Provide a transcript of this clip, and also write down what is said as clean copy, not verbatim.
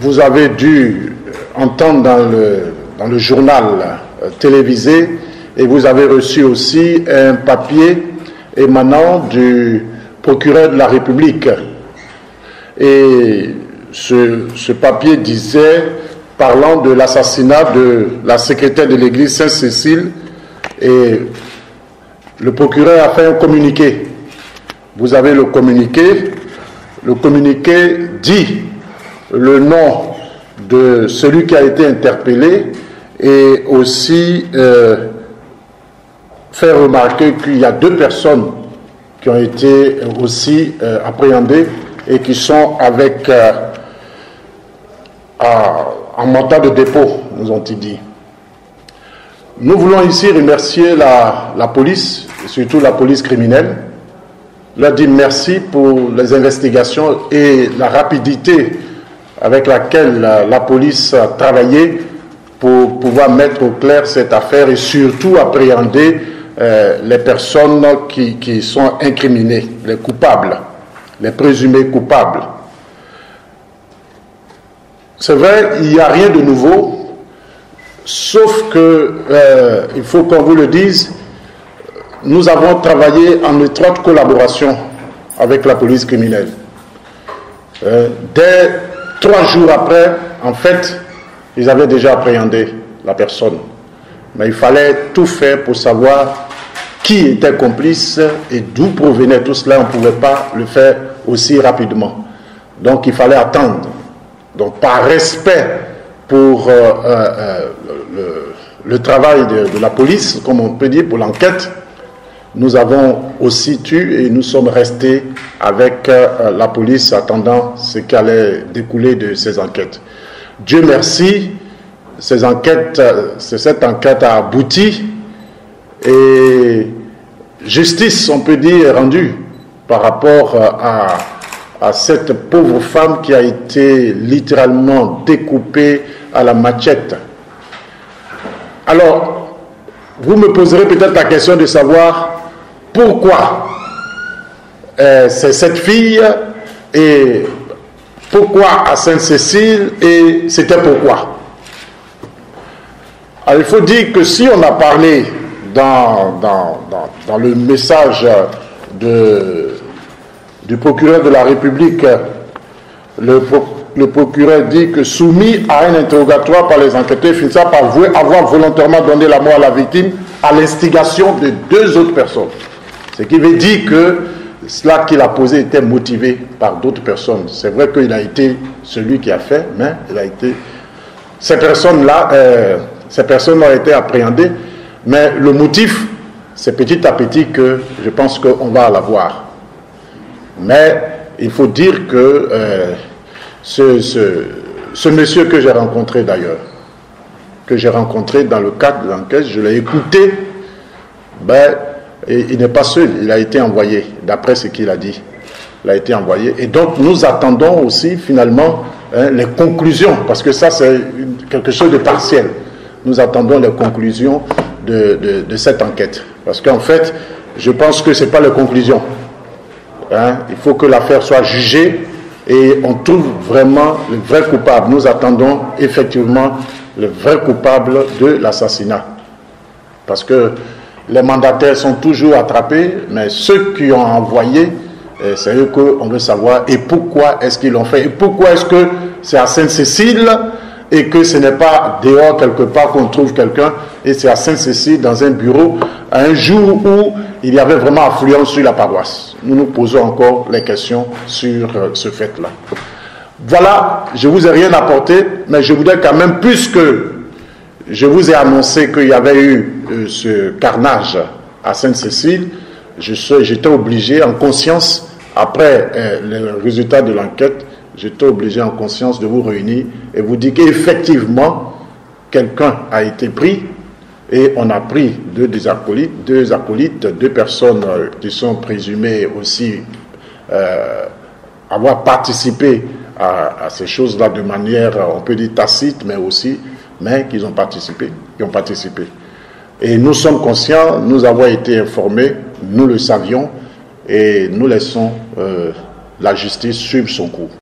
Vous avez dû entendre dans le journal télévisé, et vous avez reçu aussi un papier émanant du procureur de la République. Et ce papier disait, parlant de l'assassinat de la secrétaire de l'église Sainte-Cécile, et le procureur a fait un communiqué. Vous avez le communiqué. Le communiqué dit le nom de celui qui a été interpellé et aussi fait remarquer qu'il y a deux personnes qui ont été aussi appréhendées et qui sont avec en mandat de dépôt, nous ont-ils dit. Nous voulons ici remercier la police, et surtout la police criminelle, leur dire merci pour les investigations et la rapidité avec laquelle la police a travaillé pour pouvoir mettre au clair cette affaire et surtout appréhender les personnes qui sont incriminées, les coupables, les présumés coupables. C'est vrai, il n'y a rien de nouveau, sauf que, il faut qu'on vous le dise, nous avons travaillé en étroite collaboration avec la police criminelle. Dès 3 jours après, en fait, ils avaient déjà appréhendé la personne. Mais il fallait tout faire pour savoir qui était complice et d'où provenait tout cela. On ne pouvait pas le faire aussi rapidement. Donc il fallait attendre. Donc par respect pour le travail de la police, comme on peut dire, pour l'enquête, nous avons aussi tué et nous sommes restés avec la police attendant ce qui allait découler de ces enquêtes. Dieu merci, cette enquête a abouti et justice, on peut dire, est rendue par rapport à cette pauvre femme qui a été littéralement découpée à la machette. Alors, vous me poserez peut-être la question de savoir pourquoi c'est cette fille et pourquoi à Sainte-Cécile et c'était pourquoi. Alors il faut dire que si on a parlé dans le message du procureur de la République, le procureur dit que soumis à un interrogatoire par les enquêteurs, finissant par avouer avoir volontairement donné la mort à la victime à l'instigation de 2 autres personnes. Ce qui veut dire que cela qu'il a posé était motivé par d'autres personnes. C'est vrai qu'il a été celui qui a fait, mais il a été... Ces personnes ont été appréhendées, mais le motif, c'est petit à petit que je pense qu'on va l'avoir. Mais il faut dire que ce monsieur que j'ai rencontré d'ailleurs, que j'ai rencontré dans le cadre de l'enquête, je l'ai écouté, ben... Et il n'est pas seul, il a été envoyé, d'après ce qu'il a dit. Il a été envoyé. Et donc, nous attendons aussi, finalement, les conclusions, parce que ça, c'est quelque chose de partiel. Nous attendons les conclusions de cette enquête. Parce qu'en fait, je pense que ce n'est pas les conclusions. Il faut que l'affaire soit jugée et on trouve vraiment le vrai coupable. Nous attendons effectivement le vrai coupable de l'assassinat. Parce que les mandataires sont toujours attrapés, mais ceux qui ont envoyé, c'est eux qu'on veut savoir et pourquoi est-ce qu'ils l'ont fait. Et pourquoi est-ce que c'est à Sainte-Cécile et que ce n'est pas dehors quelque part qu'on trouve quelqu'un et c'est à Sainte-Cécile dans un bureau, à un jour où il y avait vraiment affluence sur la paroisse. Nous nous posons encore les questions sur ce fait-là. Voilà, je ne vous ai rien apporté, mais je voudrais quand même, puisque je vous ai annoncé qu'il y avait eu ce carnage à Sainte-Cécile, j'étais obligé en conscience, après le résultat de l'enquête, j'étais obligé en conscience de vous réunir et vous dire qu'effectivement, quelqu'un a été pris et on a pris 2 acolytes, 2 personnes qui sont présumées aussi avoir participé à ces choses-là de manière, on peut dire tacite, mais qu'ils ont participé, Et nous sommes conscients, nous avons été informés, nous le savions, et nous laissons la justice suivre son cours.